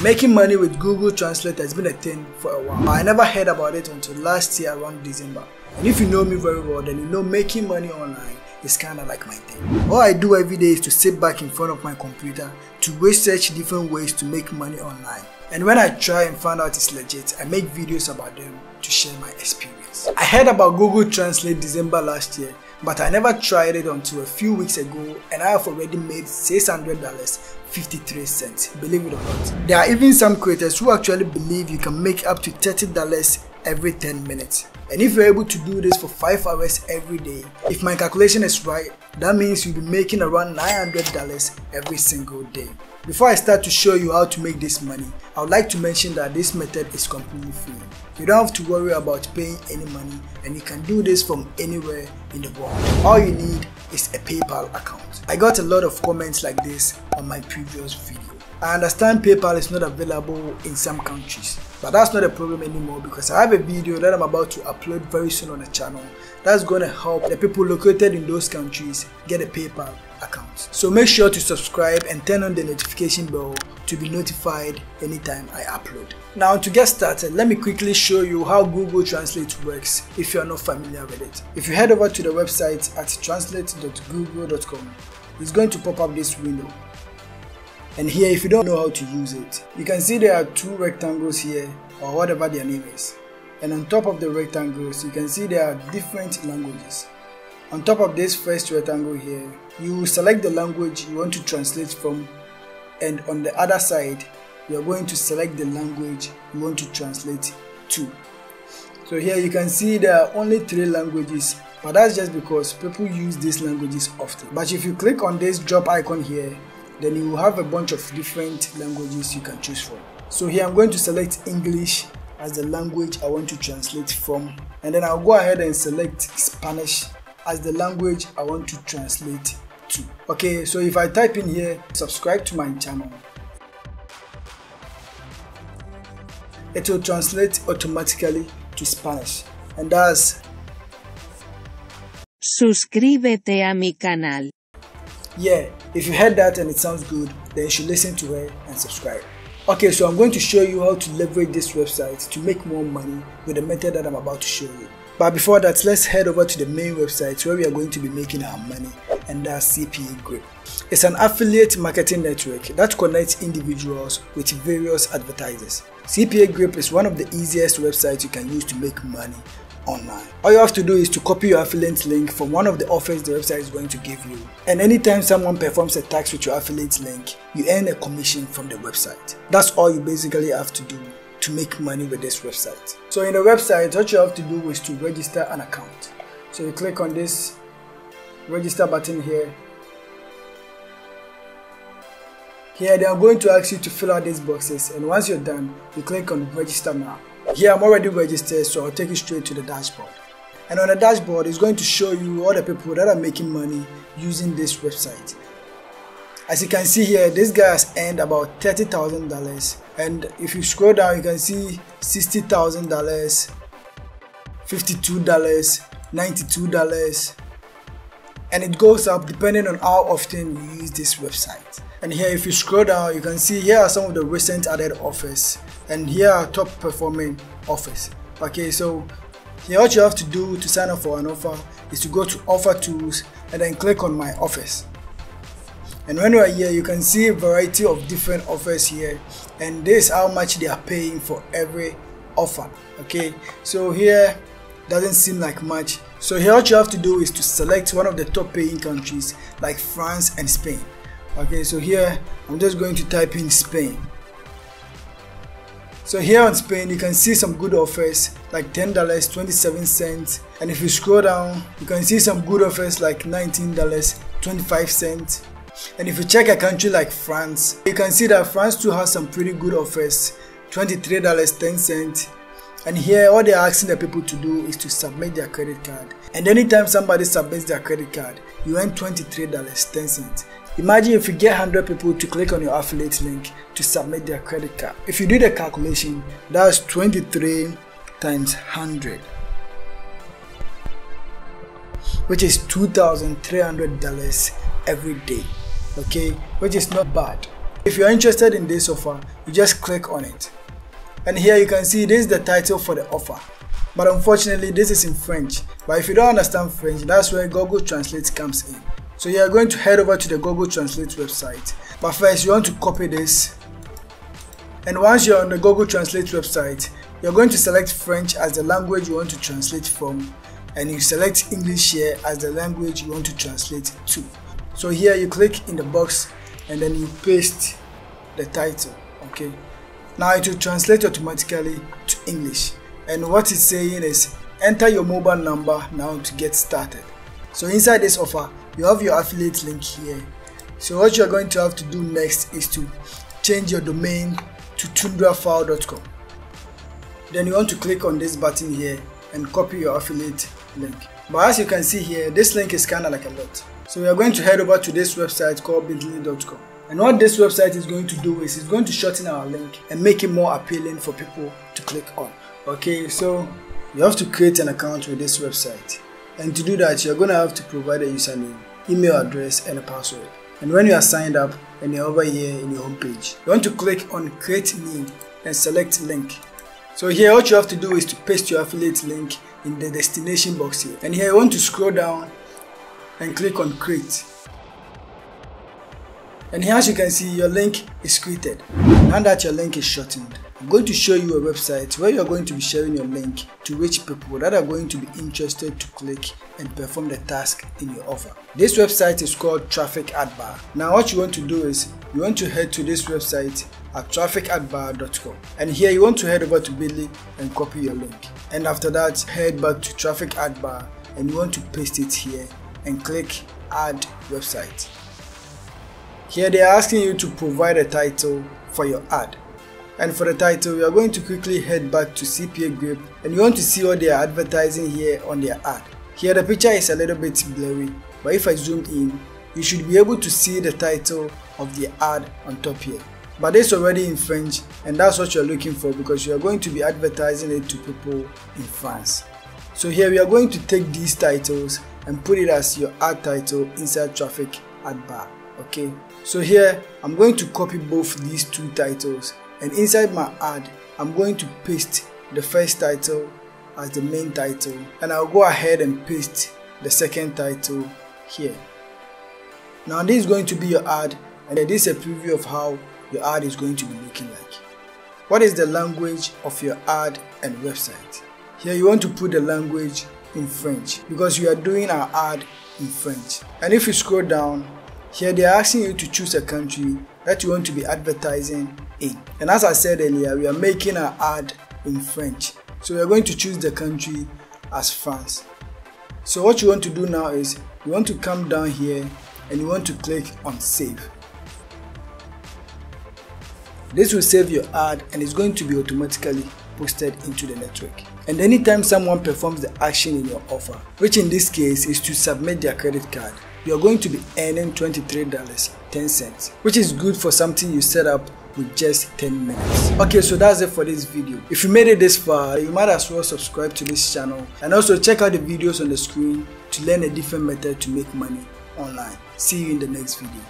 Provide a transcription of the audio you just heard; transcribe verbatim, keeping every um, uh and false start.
Making money with Google Translate has been a thing for a while, but I never heard about it until last year around December. And if you know me very well, then you know making money online is kinda like my thing. All I do every day is to sit back in front of my computer to research different ways to make money online. And when I try and find out it's legit, I make videos about them to share my experience. I heard about Google Translate December last year, but I never tried it until a few weeks ago, and I have already made six hundred dollars and fifty-three cents, believe it or not. There are even some creators who actually believe you can make up to thirty dollars every ten minutes. And if you're able to do this for five hours every day, if my calculation is right, that means you'll be making around nine hundred dollars every single day. Before I start to show you how to make this money, I would like to mention that this method is completely free. You don't have to worry about paying any money, and you can do this from anywhere in the world. All you need is a PayPal account. I got a lot of comments like this on my previous video. I understand PayPal is not available in some countries, but that's not a problem anymore because I have a video that I'm about to upload very soon on the channel that's going to help the people located in those countries get a PayPal account. So make sure to subscribe and turn on the notification bell to be notified anytime I upload. Now, to get started, let me quickly show you how Google Translate works if you are not familiar with it. If you head over to the website at translate dot google dot com, it's going to pop up this window. And here, if you don't know how to use it, you can see there are two rectangles here, or whatever their name is. And on top of the rectangles, you can see there are different languages. On top of this first rectangle here, you select the language you want to translate from, and on the other side, you are going to select the language you want to translate to. So here you can see there are only three languages, but that's just because people use these languages often. But if you click on this drop icon here, then you will have a bunch of different languages you can choose from. So here I'm going to select English as the language I want to translate from, and then I'll go ahead and select Spanish as the language I want to translate to. Okay, so if I type in here, subscribe to my channel, it will translate automatically to Spanish, and that's Suscríbete a mi canal. Yeah, if you heard that and it sounds good, then you should listen to her and subscribe. Okay, so I'm going to show you how to leverage this website to make more money with the method that I'm about to show you. But before that, let's head over to the main website where we are going to be making our money, and that's C P A Grip. It's an affiliate marketing network that connects individuals with various advertisers. C P A Grip is one of the easiest websites you can use to make money online. All you have to do is to copy your affiliate link from one of the offers the website is going to give you, and anytime someone performs a task with your affiliate link, you earn a commission from the website. That's all you basically have to do to make money with this website. So in the website, what you have to do is to register an account. So you click on this register button here. Here they are going to ask you to fill out these boxes, and once you're done, you click on register now. Here I'm already registered, so I'll take you straight to the dashboard. And on the dashboard, it's going to show you all the people that are making money using this website. As you can see here, this guy has earned about thirty thousand dollars. And if you scroll down, you can see sixty thousand dollars, fifty-two dollars, ninety-two dollars. And it goes up depending on how often you use this website. And here, if you scroll down, you can see here are some of the recent added offers, and here are top performing offers. Okay, so here what you have to do to sign up for an offer is to go to offer tools and then click on my offers. And when you are here, you can see a variety of different offers here, and this is how much they are paying for every offer. Okay, so here doesn't seem like much. So here what you have to do is to select one of the top paying countries like France and Spain. Okay, so here I'm just going to type in Spain. So here on Spain, you can see some good offers like ten dollars and twenty-seven cents, and if you scroll down, you can see some good offers like nineteen dollars and twenty-five cents. And if you check a country like France, you can see that France too has some pretty good offers, twenty-three dollars and ten cents. And here, all they are asking the people to do is to submit their credit card. And anytime somebody submits their credit card, you earn twenty-three dollars and ten cents. Imagine if you get one hundred people to click on your affiliate link to submit their credit card. If you do the calculation, that's twenty-three times one hundred, which is two thousand three hundred dollars every day. Okay, which is not bad. If you are interested in this offer, you just click on it. And here you can see this is the title for the offer. But unfortunately, this is in French. But if you don't understand French, that's where Google Translate comes in. So you are going to head over to the Google Translate website. But first, you want to copy this. And once you're on the Google Translate website, you're going to select French as the language you want to translate from, and you select English here as the language you want to translate to. So here you click in the box and then you paste the title, okay? Now it will translate automatically to English. And what it's saying is, enter your mobile number now to get started. So inside this offer, you have your affiliate link here. So what you're going to have to do next is to change your domain to Tundra File dot com. Then you want to click on this button here and copy your affiliate link. But as you can see here, this link is kind of like a lot. So we are going to head over to this website called bitly dot com. And what this website is going to do is it's going to shorten our link and make it more appealing for people to click on. Okay, so you have to create an account with this website. And to do that, you're going to have to provide a username, email address, and a password. And when you are signed up and you're over here in your homepage, you want to click on create new and select link. So here what you have to do is to paste your affiliate link in the destination box here. And here you want to scroll down and click on create. And here as you can see, your link is created. And that your link is shortened. I'm going to show you a website where you're going to be sharing your link to reach people that are going to be interested to click and perform the task in your offer. This website is called Traffic Ad Bar. Now what you want to do is you want to head to this website at Traffic Ad Bar dot com, and here you want to head over to Bitly and copy your link. And after that, head back to Traffic Ad Bar and you want to paste it here and click Add Website. Here they are asking you to provide a title for your ad. And for the title, we are going to quickly head back to C P A Grip, and you want to see what they are advertising here on their ad. Here the picture is a little bit blurry, but if I zoom in, you should be able to see the title of the ad on top here. But it's already in French, and that's what you're looking for because you are going to be advertising it to people in France. So here we are going to take these titles and put it as your ad title inside Traffic Ad Bar, okay? So here, I'm going to copy both these two titles. And inside my ad, I'm going to paste the first title as the main title, and I'll go ahead and paste the second title here. Now this is going to be your ad, and this is a preview of how your ad is going to be looking like. What is the language of your ad and website? Here you want to put the language in French because we are doing our ad in French. And if you scroll down, here they are asking you to choose a country that you want to be advertising in. And as I said earlier, we are making our ad in French. So we are going to choose the country as France. So what you want to do now is you want to come down here and you want to click on save. This will save your ad and it's going to be automatically posted into the network. And anytime someone performs the action in your offer, which in this case is to submit their credit card, you are going to be earning twenty-three dollars and ten cents, which is good for something you set up with just ten minutes. Okay, so that's it for this video. If you made it this far, you might as well subscribe to this channel and also check out the videos on the screen to learn a different method to make money online. See you in the next video.